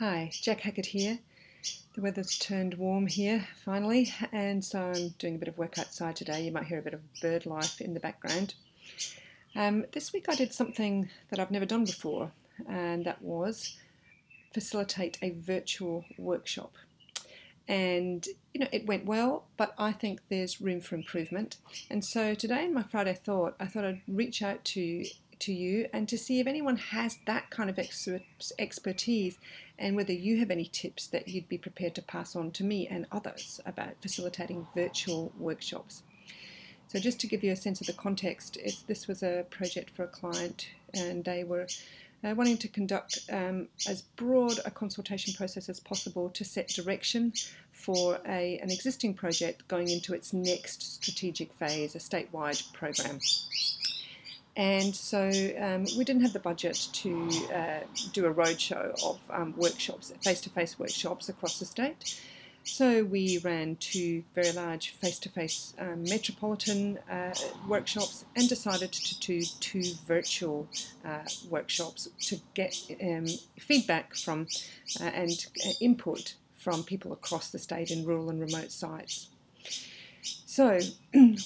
Hi, Jacq Hackett here. The weather's turned warm here finally, and so I'm doing a bit of work outside today. You might hear a bit of bird life in the background. This week I did something that I've never done before, and that was facilitate a virtual workshop. And you know, it went well, but I think there's room for improvement. And so today in my Friday Thought, I thought I'd reach out to you and to see if anyone has that kind of expertise and whether you have any tips that you'd be prepared to pass on to me and others about facilitating virtual workshops. So just to give you a sense of the context, this was a project for a client, and they were wanting to conduct as broad a consultation process as possible to set direction for an existing project going into its next strategic phase, a statewide program. And so we didn't have the budget to do a roadshow of workshops, face-to-face workshops across the state. So we ran two very large face-to-face metropolitan workshops, and decided to do two virtual workshops to get feedback from and input from people across the state in rural and remote sites. So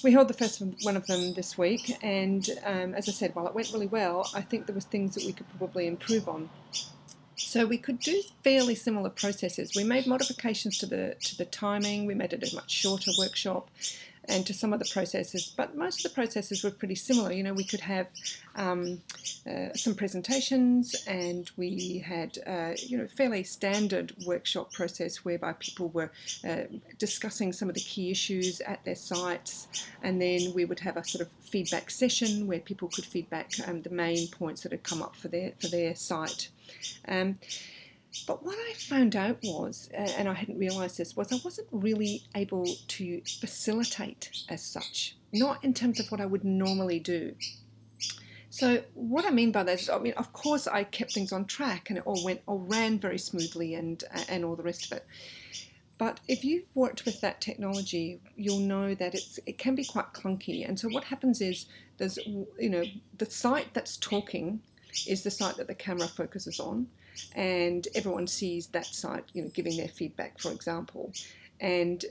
we held the first one of them this week, and as I said, while it went really well, I think there was things that we could probably improve on. So we could do fairly similar processes. We made modifications to the timing. We made it a much shorter workshop, and to some of the processes, but most of the processes were pretty similar. You know, we could have some presentations, and we had you know, fairly standard workshop process whereby people were discussing some of the key issues at their sites, and then we would have a sort of feedback session where people could feedback the main points that had come up for their site. But what I found out was, and I hadn't realised this, was I wasn't really able to facilitate as such, not in terms of what I would normally do. So what I mean by that is, I mean, of course I kept things on track, and it all ran very smoothly and all the rest of it. But if you've worked with that technology, you'll know that it can be quite clunky. And so what happens is, there's, you know, the site that's talking is the site that the camera focuses on, and everyone sees that site, you know, giving their feedback, for example, and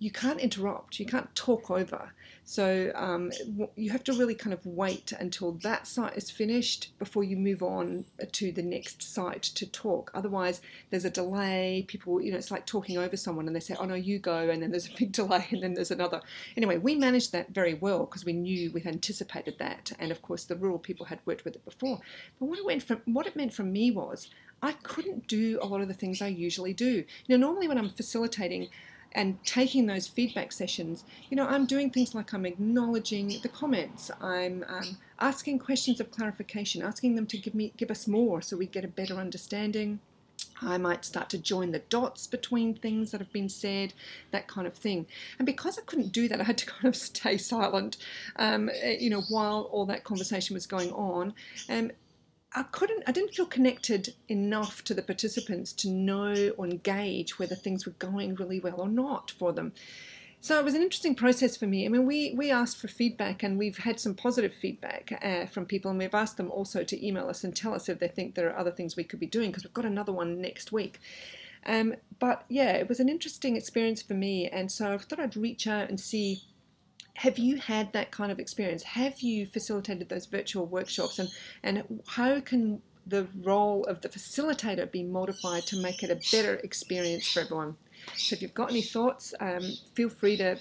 you can't interrupt, you can't talk over. So you have to really kind of wait until that site is finished before you move on to the next site to talk. Otherwise there's a delay. People, you know, it's like talking over someone, and they say, oh no, you go, and then there's a big delay, and then there's another. Anyway, we managed that very well because we knew, we'd anticipated that, and of course the rural people had worked with it before. But what it meant for me was I couldn't do a lot of the things I usually do. You know, normally when I'm facilitating and taking those feedback sessions, you know, I'm doing things like I'm acknowledging the comments, I'm asking questions of clarification, asking them to give us more so we get a better understanding. I might start to join the dots between things that have been said, that kind of thing. And because I couldn't do that, I had to kind of stay silent, you know, while all that conversation was going on. I didn't feel connected enough to the participants to know or engage whether things were going really well or not for them. So it was an interesting process for me. I mean, we asked for feedback, and we've had some positive feedback from people, and we've asked them also to email us and tell us if they think there are other things we could be doing, because we've got another one next week. But yeah, it was an interesting experience for me, and so I thought I'd reach out and see, have you had that kind of experience? Have you facilitated those virtual workshops? And how can the role of the facilitator be modified to make it a better experience for everyone? So if you've got any thoughts, feel free to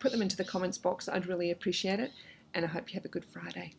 put them into the comments box. I'd really appreciate it, and I hope you have a good Friday.